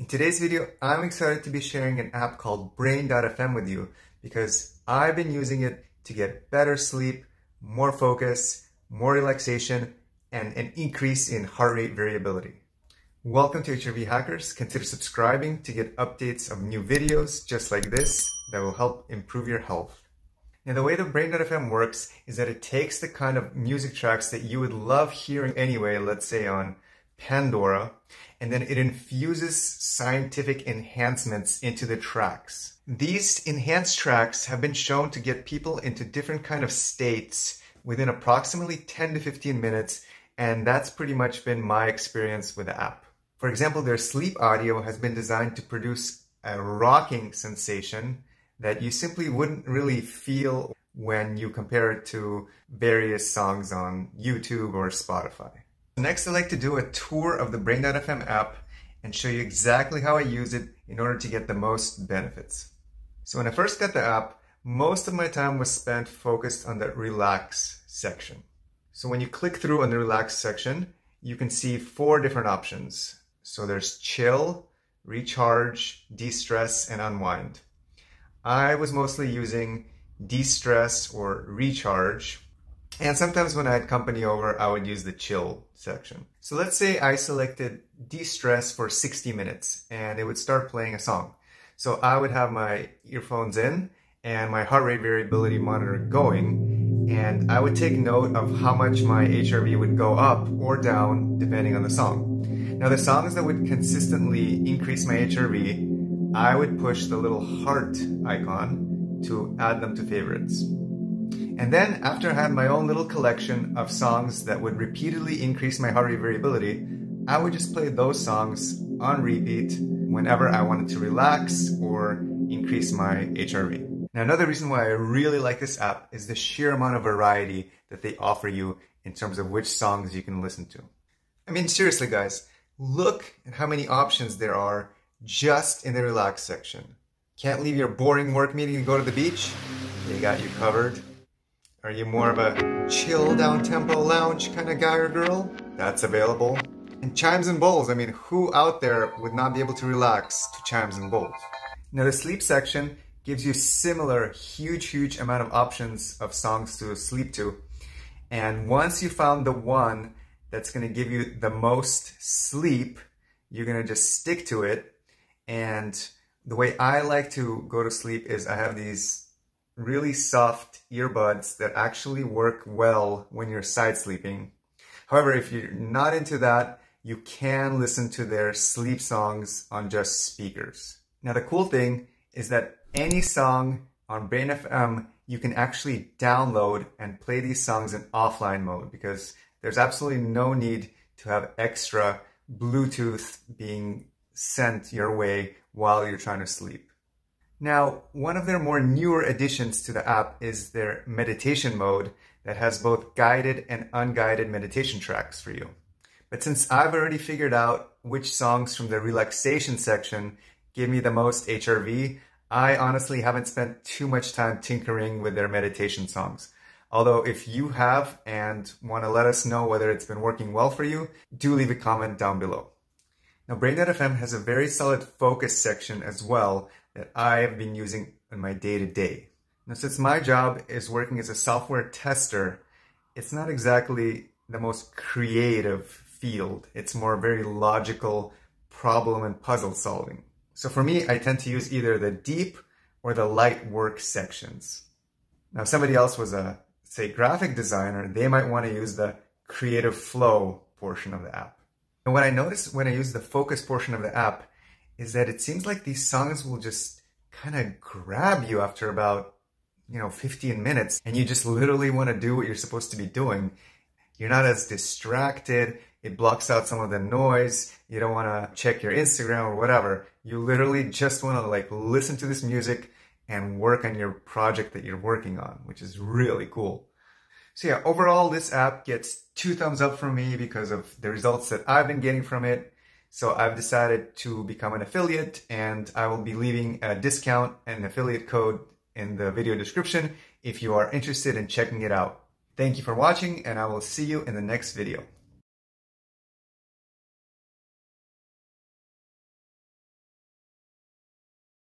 In today's video, I'm excited to be sharing an app called Brain.fm with you because I've been using it to get better sleep, more focus, more relaxation, and an increase in heart rate variability. Welcome to HRV Hackers. Consider subscribing to get updates of new videos just like this that will help improve your health. Now, the way that Brain.fm works is that it takes the kind of music tracks that you would love hearing anyway, let's say on Pandora, and then it infuses scientific enhancements into the tracks. These enhanced tracks have been shown to get people into different kind of states within approximately 10 to 15 minutes, and that's pretty much been my experience with the app. For example, their sleep audio has been designed to produce a rocking sensation that you simply wouldn't really feel when you compare it to various songs on YouTube or Spotify. Next, I'd like to do a tour of the Brain.fm app and show you exactly how I use it in order to get the most benefits. So when I first got the app, most of my time was spent focused on the relax section. So when you click through on the relax section, you can see four different options. So there's chill, recharge, de-stress, and unwind. I was mostly using de-stress or recharge. And sometimes when I had company over, I would use the chill section. So let's say I selected de-stress for 60 minutes and it would start playing a song. So I would have my earphones in and my heart rate variability monitor going, and I would take note of how much my HRV would go up or down depending on the song. Now, the songs that would consistently increase my HRV, I would push the little heart icon to add them to favorites. And then after I had my own little collection of songs that would repeatedly increase my heart rate variability, I would just play those songs on repeat whenever I wanted to relax or increase my HRV. Now, another reason why I really like this app is the sheer amount of variety that they offer you in terms of which songs you can listen to. I mean, seriously guys, look at how many options there are just in the relax section. Can't leave your boring work meeting and go to the beach? They got you covered. Are you more of a chill, down-tempo, lounge kind of guy or girl? That's available. And chimes and bowls. I mean, who out there would not be able to relax to chimes and bowls? Now, the sleep section gives you similar huge amount of options of songs to sleep to. And once you found the one that's going to give you the most sleep, you're going to just stick to it. And the way I like to go to sleep is I have these really soft earbuds that actually work well when you're side sleeping. However, if you're not into that, you can listen to their sleep songs on just speakers. Now, the cool thing is that any song on Brain.fm, you can actually download and play these songs in offline mode because there's absolutely no need to have extra Bluetooth being sent your way while you're trying to sleep. Now, one of their more newer additions to the app is their meditation mode that has both guided and unguided meditation tracks for you. But since I've already figured out which songs from the relaxation section give me the most HRV, I honestly haven't spent too much time tinkering with their meditation songs. Although if you have and want to let us know whether it's been working well for you, do leave a comment down below. Now, Brain.fm has a very solid focus section as well that I've been using in my day-to-day. Now, since my job is working as a software tester, it's not exactly the most creative field. It's more very logical problem and puzzle solving. So for me, I tend to use either the deep or the light work sections. Now, if somebody else was a, say, graphic designer, they might want to use the creative flow portion of the app. And what I notice when I use the focus portion of the app is that it seems like these songs will just kind of grab you after about, 15 minutes, and you just literally want to do what you're supposed to be doing. You're not as distracted. It blocks out some of the noise. You don't want to check your Instagram or whatever. You literally just want to listen to this music and work on your project that you're working on, which is really cool. So yeah, overall, this app gets 2 thumbs up from me because of the results that I've been getting from it. So I've decided to become an affiliate, and I will be leaving a discount and affiliate code in the video description if you are interested in checking it out. Thank you for watching, and I will see you in the next video.